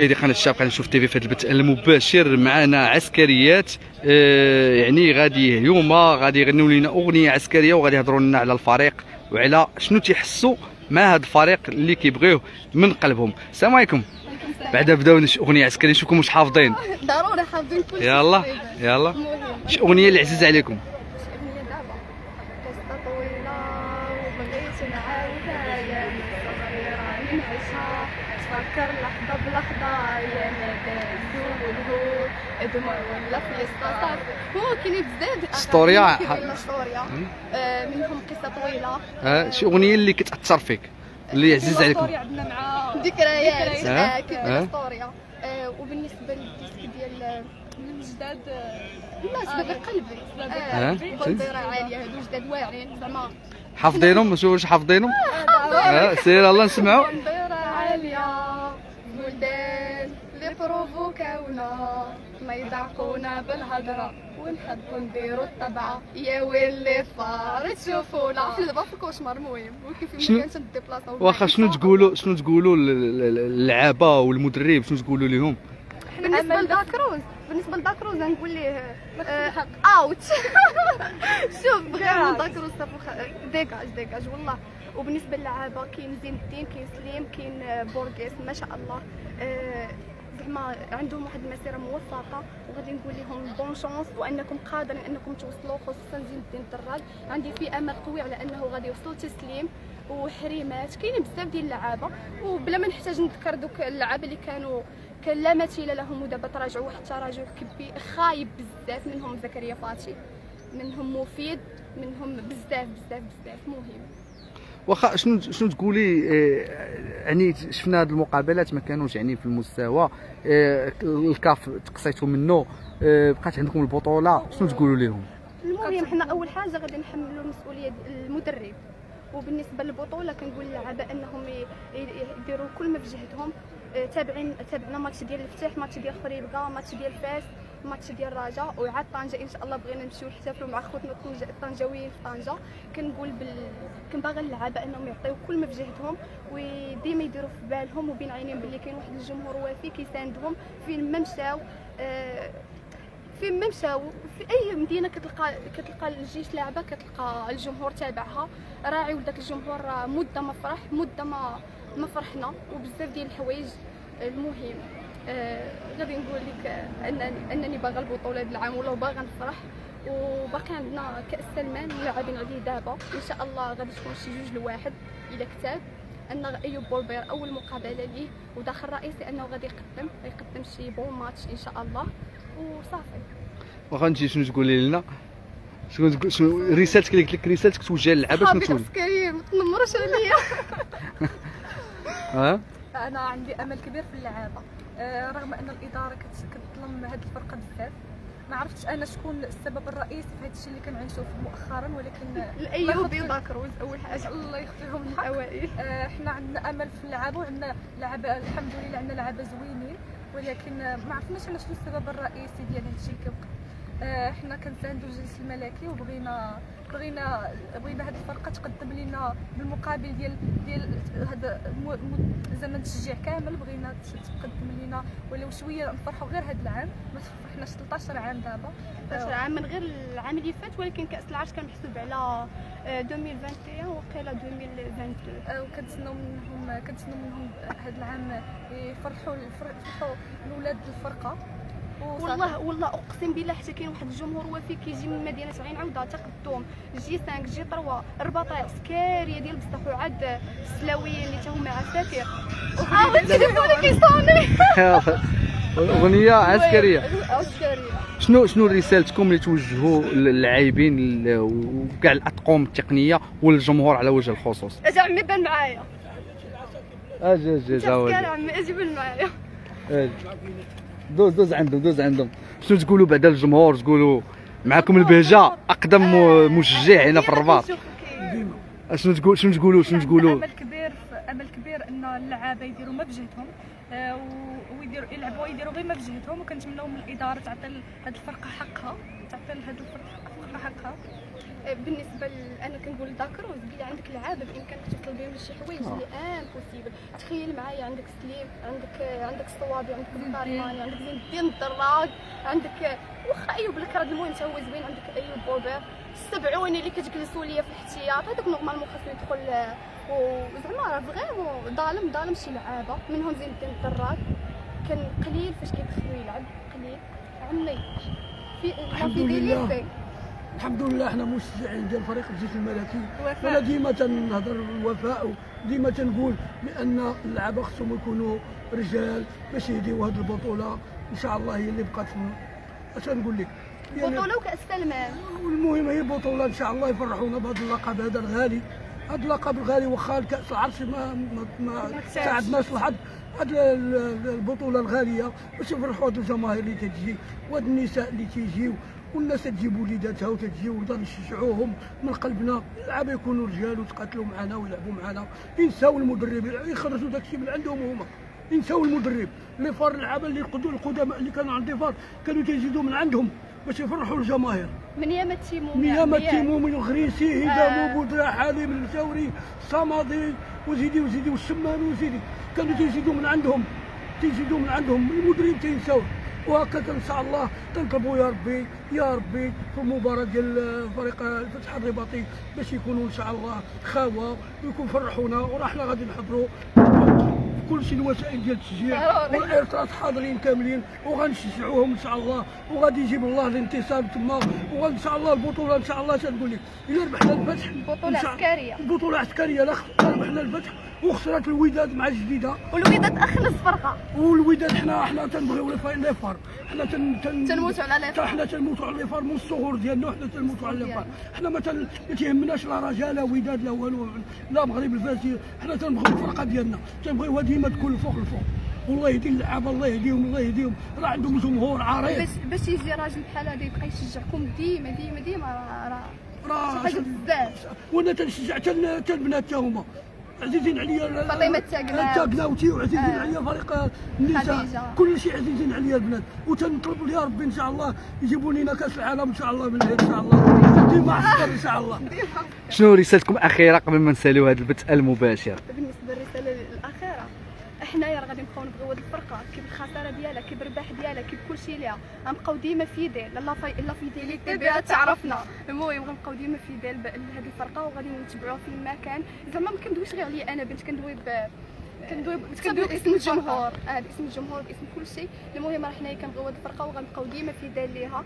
مشاهدي قناة الشعب قناة شوف تيفي في هذا البث المباشر معنا عسكريات يعني غادي اليوم غادي يغنيو لنا اغنيه عسكريه وغادي يهضروا لنا على الفريق وعلى شنو تيحسوا مع هذا الفريق اللي كيبغيوه من قلبهم. السلام عليكم. بعدا بداو اغنيه عسكريه نشوفكم واش حافظين. ضروري حافظين كل شيء. يلا شي اغنيه اللي عزيزه عليكم؟ تفكر لحظة بلحظة يا نادي الزول هو ادمر ولا فلسطاطات هو كاين بزاف اسطوريا منهم قصة طويلة. شي اغنية اللي كتأثر فيك اللي عزيز عليكم؟ عندنا مع ذكريات كاين اسطوريا. وبالنسبة للديسك ديال الجداد سبب قلبي قديرة عالية هادو جداد واعرين زعما حافظينهم واش حافظينهم؟ سير الله نسمعوا. لي بروفو كاونا ما يدعقونا بالهضره ونحبو نديرو الطبعه يا ويلي فار تشوفونا في دابا في الكوشمار. المهم وكيف ما كانت ديبلاصه واخا شنو تقولوا اللعابه والمدرب شنو تقولوا لهم؟ بالنسبه لداكروز غنقول ليه اوت. شوف بغينا داكروز صافي ديكاج والله. وبالنسبه للعابه كاين زين الدين كاين سليم كاين بورغيس ما شاء الله زعما عندهم واحد المسيره موفقه وغادي نقول لهم بون شونس وانكم قادرين انكم توصلوا خصوصا زين الدين الدراج عندي فيه امل قوي على انه غادي يوصلوا. تسليم وحريمات كاينين بزاف ديال اللعابه وبلا ما نحتاج نذكر دوك اللعابه اللي كان لا مثيل لهم ودابا تراجعوا حتى راجل كبير خايب بزاف منهم زكريا فاتي منهم مفيد منهم بزاف مهم. واخا شنو تقولي يعني شفنا هاد المقابلات ما كانوش يعني في المستوى الكاف تقصيتو منه بقات عندكم البطوله شنو تقولوا لهم؟ المهم حنا اول حاجه غادي نحملوا المسؤوليه المدرب وبالنسبه للبطوله كنقول للعباء انهم يديروا كل ما في جهدهم. تابعنا ماتش ديال الفتح ماتش ديال خريبكا ماتش ديال فاس ماتش ديال الرجاء وعاد طنجه ان شاء الله بغينا نمشيو نحتفلوا مع خوتنا الطنجاويين في طنجه. كنقول كنباغي اللعابه انهم يعطيو كل ما في جهدهم وديما يديروا في بالهم وبين عينيهم باللي كاين واحد الجمهور وافي كيساندهم فين ما مشاو في اي مدينه كتلقى الجيش لاعبه كتلقى الجمهور تابعها راعي ولداك الجمهور مده ما فرح مده ما فرحنا وبزاف ديال الحوايج. المهم غادي نقول لك انني باغا البطوله هذا العام والله باغا نفرح وباقي عندنا كاس سلمان لاعبين عليه دابا ان شاء الله غادي تكون شي 2-1 الى كتاب ان ايوب بولبير اول مقابله ليه وداخل رئيسي انه غادي يقدم شي بون ماتش ان شاء الله وصافي. واخا انت شنو تقولي لنا؟ شنو رسالتك اللي قلت لك رسالتك توجه للعباش شنو تقول؟ عسكري ما تنمروش عليا. انا عندي امل كبير في اللعابه رغم ان الاداره كتظلم هذه الفرقه بزاف ما عرفتش انا شكون السبب الرئيسي في هذا الشيء اللي كنعيشوه مؤخرا ولكن الايوبي وداكروز اول حاجه الله يخطيهم الاوائل. حنا عندنا امل في اللعابه وعندنا لعابه الحمد لله عندنا لعابه زوينين ولكن ما عرفناش انا شنو السبب الرئيسي ديال هذا الشيء كيبقى. حنا كنساندو الجيش الملكي وبغينا هاد الفرقه تقدم لينا بالمقابل ديال هذا زعما التشجيع كامل بغينا تقدم لينا ولو شويه نفرحوا غير هاد العام ما فرحناش 13 عام دابا 13 عام من غير العام اللي فات ولكن كاس العرش كان محسوب على 2021 وقيله 2022 وكنتسناو منهم هاد العام يفرحوا الاولاد الفرقه والله اقسم بالله حتى كاين واحد الجمهور وفي كيجي من مدينه عين عوده تقدم جي 5 جي 3 الرباط عسكريه ديال بزاف وعاد السلاويه اللي تا هما عساكر التليفون كيصوني اغنيه عسكريه. شنو رسالتكم اللي توجهوا للاعبين وكاع الاطقم التقنيه والجمهور على وجه الخصوص؟ اجي عمي بان معايا اجي عمي اجي بان معايا دوز عندهم. شنو تقولوا بعدا للجمهور؟ تقولوا معكم البهجه اقدم مشجع هنا في الرباط. شنو تقولوا؟ عندنا امل كبير ان اللعابه يديروا ما بجهدهم يديروا يلعبوا ويديروا غير ما في جهدهم، وكنتمناو من الاداره تعطي هذه الفرقه حقها، تعطي هذه الفرقه حقها. بالنسبه انا كنقول ذاكر وزيد عندك لعابه بامكانك توصل بهم لشي حوايج اللي امبوسيبل. تخيل معايا عندك سليب، عندك الصوابي، عندك البارماني، عندك زين الدين الدراك، عندك واخا ايوب الكراد المهم حتى هو زوين، عندك ايوب بوبير السبعوني اللي كتجلسوا ليا في الاحتياط، هذاك نورمالمون خاصو يدخل وزعما راه فريمون ظالم شي لعابه منهم زين الدين الدراك. كان قليل فاش كيدخلوا يلعب، قليل عمي في ديليزي. الحمد لله احنا مشجعين ديال فريق الجيش الملكي، انا ديما تنهضر الوفاء، ديما تنقول بان اللعابه خصهم يكونوا رجال باش يديو هذه البطوله ان شاء الله هي اللي بقات. اش نقول لك، يعني بطوله وكاس سلمان، والمهم هي بطوله ان شاء الله يفرحونا بهذا اللقب هذا الغالي، هذا اللقب الغالي. واخا كاس العرش ما ساعدناش الحظ، هذه البطوله الغاليه باش يفرحوا هذه الجماهير اللي تجي وهذه النساء اللي تيجيو والناس تجيب وليداتها وتجي ونشجعوهم من قلبنا. اللعابه يكونوا رجال وتقاتلوا معنا ويلعبوا معنا، ينساو المدرب، يخرجوا داكشي من عندهم هما، ينساو المدرب. لي فار اللعابه اللي القدماء اللي كانوا عند فار كانوا تيزيدوا من عندهم باش يفرحوا الجماهير. من ياما التيمومي، من ياما التيمومي، الغريسي، هدامو، بودرا، حليم الجوري، الصمادي، وزيدي والشمان وزيدي، كانوا تيزيدوا من عندهم، المدرب تينساوه. وهكذا ان شاء الله تنطلبوا يا ربي، في المباراه ديال فريق الفتح الرباطي باش يكونوا ان شاء الله خاوه ويكون فرحونا، وراحنا غادي نحضروا كل شيء، الوسائل ديال التشجيع والارتراس حاضرين كاملين، وغنشجعوهم ان شاء الله، وغادي يجيب الله الانتصار تما، وان شاء الله البطوله ان شاء الله. شنقول لك، الا ربحنا الفتح بطوله عسكريه، لا ربحنا الفتح وخسرت الوداد مع الجديده، والوداد اخلص فرقه، والوداد حنا تنبغيو لي فار، حنا تنموتوا على لي فار، حنا تنموتوا على لي فار من الصغور ديالنا، حنا تنموتوا على لي فار، حنا ما تيهمناش لا رجاء لا وداد لا والو لا مغرب الفاسي، حنا تنبغيو الفرقه ديالنا، تنبغيوها ديما تكون فوق الفوق. والله يهدي اللعابه، الله يهديهم، راه عندهم جمهور عريض. باش يجي راجل بحال هذا يبقى يشجعكم ديما ديما ديما، راه حاجه بزاف. وانا تنشجع حتى البنات حتى هما، عزيزين عليا فاطمه التاكلاوتي، وعزيزين عليا فريق النساء، كل شيء عزيزين عليا البنات، وتنطلب يا ربي ان شاء الله يجيبوا لنا كاس العالم ان شاء الله، من ان شاء الله ديما عسكر ان شاء الله. شنو رسالتكم الاخيره قبل ما نساليو هذا البث المباشر؟ بالنسبه للرساله الاخيره، حنايا راه غادي نبقاو نبغيو هذه الفرقه، كي بالخساره ديالها كي بالرباح ديالها كي بكل شيء ليها، غنبقاو ديما في يدين لا في يدين اللي بها تعرفنا. المهم غنبقاو ديما في يدين هذه الفرقه، وغادي نتبعوها فين ما كان. زعما ما كندويش غير عليا انا بنت، كندوي باسم الجمهور، باسم الجمهور، باسم كل شيء. المهم راه حنايا كنبغيو هذه الفرقه، وغنبقاو ديما في يدين ليها،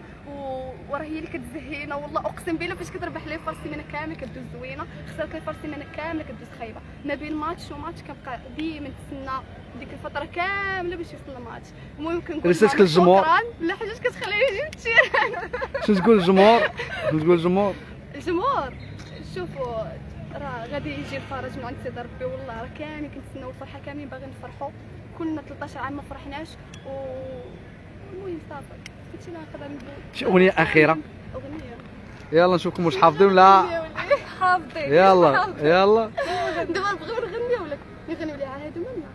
وراه هي اللي كتزهينا والله. اقسم بالله فاش كتربح لي فار سيمانه كامله كدوز زوينه، خسرت لي فار سيمانه كامله كدوز خايبه. ما بين ماتش وماتش كنبقى ديما نتسنى ديك الفتره كامله باش يوصل الماتش. المهم كنقول رسالتك للجمهور، لا حاجه كتخليني نجي للتيران. شنو تقول للجمهور؟ شوفوا راه غادي يجي الفرج من عند سيدي ربي، والله راه كاملين كنتسناو الفرحه، كاملين باغيين نفرحوا، كلنا 13 عام ما فرحناش. المهم صافي هادشي اللي نقدر نقول. شي اغنيه اخيره، يلا نشوفكم واش حافظين ولا حافظين. يلا دابا نبغيو نغنيو لك، نغنيو لي عهد منا،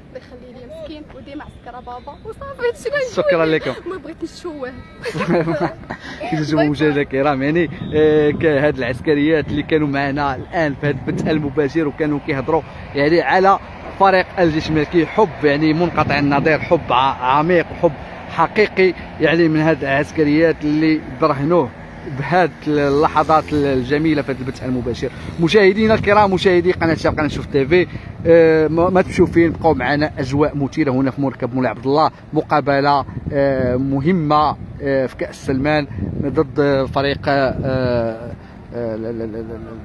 يخلي لي مسكين، وديما عسكرا بابا، وصافي هادشي ما نقولش. شكرا لكم. ما بغيتش نشوه الزوجه الكرام، يعني هاد العسكريات اللي كانوا معنا الان في هاد البث المباشر، وكانوا كيهضروا يعني على فريق الجيش الملكي، حب يعني منقطع النظير، حب عميق، حب حقيقي يعني من هاد العسكريات اللي برهنوه بهاد اللحظات الجميله في هاد البث المباشر. مشاهدينا الكرام، مشاهدي قناه شوف تيفي، ما تمشيو فين، بقاو معنا اجواء مثيره هنا في مركب مولاي عبد الله، مقابله مهمه في كاس سلمان ضد فريق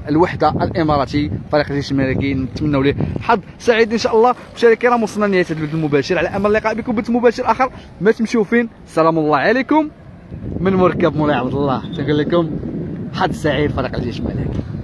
الوحده الاماراتي، فريق الجيش الملكي، نتمنوا ليه حظ سعيد ان شاء الله. مشاهدينا الكرام، وصلنا لنهايه البث المباشر، على امل اللقاء بكم بث مباشر اخر. ما تمشيو فين، سلام الله عليكم من مركب مولاي عبد الله، تنقول لكم حظ سعيد فريق الجيش الملكي.